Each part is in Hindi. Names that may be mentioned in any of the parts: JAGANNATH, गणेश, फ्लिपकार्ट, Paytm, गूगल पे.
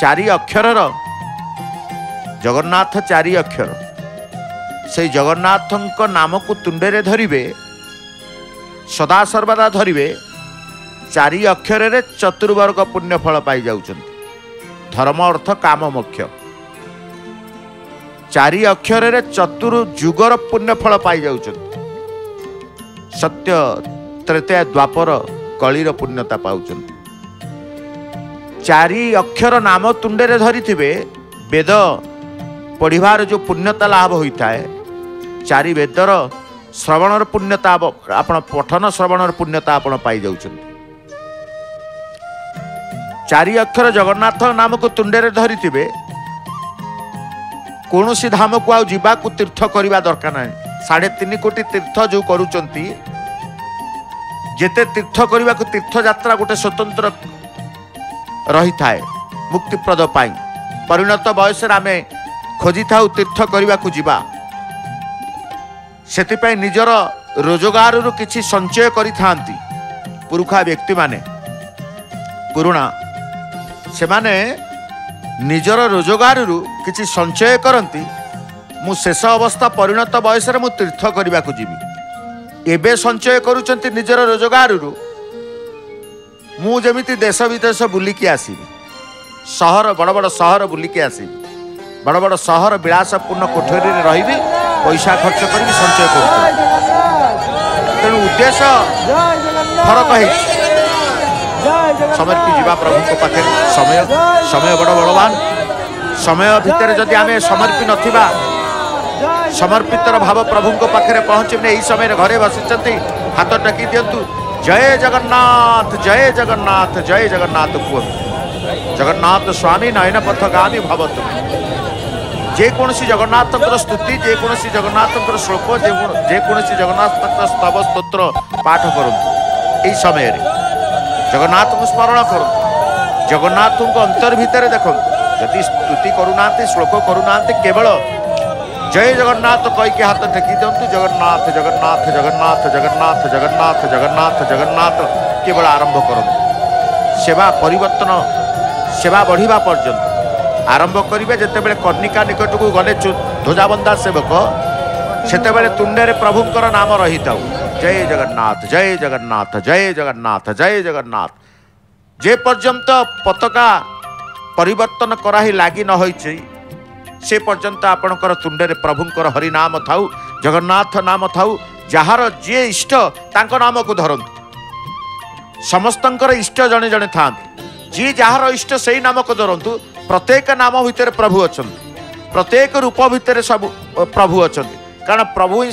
चारि अक्षरर जगन्नाथ चारि अक्षर से जगन्नाथ नाम को तुंडेरे धरिबे सदा सर्वदा धरिबे चारि अक्षर रे चतुर्वर्ग पुण्यफल पाई जाउछन्ति धर्म अर्थ काम मोक्ष चारि अक्षर रे चतुर्युगर पुण्यफल पाई जाउछन्ति सत्य त्रेता द्वापर कलीर पुण्यता पाउछन्ति चारि अक्षर नाम तुंडे रे धरिथिबे वेद पढ़िबार जो पुण्यता लाभ होता है चारि वेदर श्रवणर पुण्यता आपण पठन श्रवणर पुण्यता आपण पाई जाउछन्ति चारि अक्षर जगन्नाथ नाम को तुंडे रे धरिथिबे कौन सी धाम को आउ जीवा को तीर्थ करने दरकार ना 3.5 कोटी तीर्थ जो करुचंती जेते तीर्थ करने को तीर्थ यात्रा गोटे स्वतंत्र रही थाए मुक्तिप्रद पाई परिणत बयस आम खोजी था तीर्थ करने को जीवा से निजर रोजगार किसी संचय करी थांती पुरुखा व्यक्ति माने पुराणा से माने निजर रोजगार किसी संचय करती मु शेष अवस्था परिणत बयस में तीर्थ करने को जीवी एवं संचय करुँच निजर रोजगार मुझे देश विदेश बुलिकी आसवि सहर बड़ बड़ सहर बुलिकी आसवि बड़ बड़ सहर विलासपूर्ण कोठरी रही पैसा खर्च करी संचय कर तेणु उद्देश्य फरक है समर्पी जीवा प्रभु को पाखे समय समय बड़ बलवान समय भितर जदि आम समर्पी नथिबा समर्पितर भाव प्रभु को पाखे पहुँचने यही समय घरे बसी हाथ टेकी दियंतु जय जगन्नाथ जय जगन्नाथ जय जगन्नाथ कु जगन्नाथ स्वामी नयन पथगामी भवतु जेकोसी जगन्नाथ स्तुति जेकोसी जगन्नाथ श्लोक जेकोसी जगन्नाथ स्तव स्तोत्र पाठ करंतु यही समय जगन्नाथ को स्मरण कर जगन्नाथ को अंतर भीतर देखो यदि स्तुति करूना श्लोक करूना केवल जय जगन्नाथ कहीकि हाथ टेकी दियंतु जगन्नाथ जगन्नाथ जगन्नाथ जगन्नाथ जगन्नाथ जगन्नाथ जगन्नाथ केवल आरंभ करंतु सेवा परिवर्तन सेवा बढ़िबा पर्यंत आरंभ करिवे जेतेबेले कर्णिका निकट को गले ध्वजाबंदा सेवक सेतेबेले तुंडेरे प्रभुंकर नाम रही था जय जगन्नाथ जय जगन्नाथ जय जगन्नाथ जय जगन्नाथ जे पर्यंत पताका परिवर्तन कराही लागी न होइछि से पर्यंत आपणकर तुंडेरे प्रभुंकर हरि नाम थाउ जगन्नाथ नाम थाउ जहार जे इष्ट तांको नाम को धरंतु समस्तंकर इष्ट जने जने थांती जी जहार इष्ट सेही नाम को धरंतु प्रत्येक नाम भितर प्रभु अछंती प्रत्येक रूप भितर सब प्रभु अछंती कारण प्रभु ही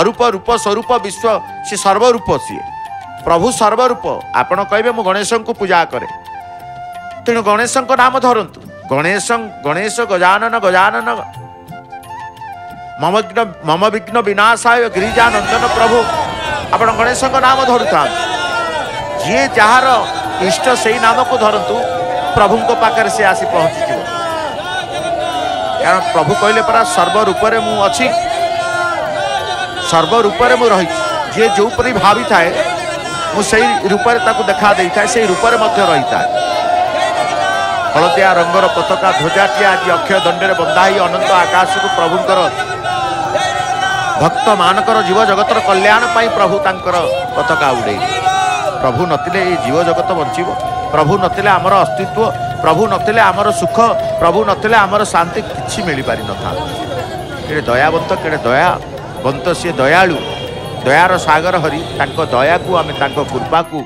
अरूप रूप स्वरूप विश्व सी सर्वरूप सी प्रभु सर्वरूप आपड़ कहे मु गणेश को पूजा करे तेणु गणेश नाम धरतु गणेश गणेश गजानन गजानन मम विघ्न विनाशाय गिरिजानंदन प्रभु आप गणेश नाम धरुता जी जार इष्ट से नाम को धरतु प्रभु पाखे सी आसी पहुँची कारण प्रभु कहले परा सर्वरूप मु अच्छी सर्व रूप में रही जी जो परी भावी थाए मुझे रूपरे देखा दे था से रूप रही था हलदिया रंगर पताका ध्वजाटी आज अक्षय दंडे बंधा ही अनंत आकाश को प्रभुंकर भक्त मानकर जीव जगत कल्याण पाई प्रभु तांकर पताका उड़े प्रभु नथिले जीव जगत बंचिबो प्रभु नथिले आमर अस्तित्व प्रभु नथिले आमर सुख प्रभु नथिले आमर शांति किछि मिल पारि नथा केडे दयावंत केडे दया बंत सी दयालु दयार सागर हरि तांको दया को आमे तांको कृपा को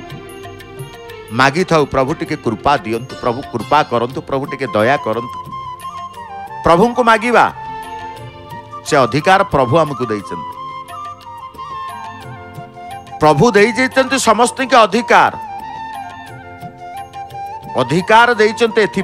मागी थाउ प्रभु टिके कृपा दियंतु प्रभु कृपा करंतु प्रभु टिके दया करंतु प्रभु को मागीबा से अधिकार प्रभु हमकु देइछन्ति प्रभु देइ जैतन्ति समस्त के अधिकार अधिकार देइछन्ति।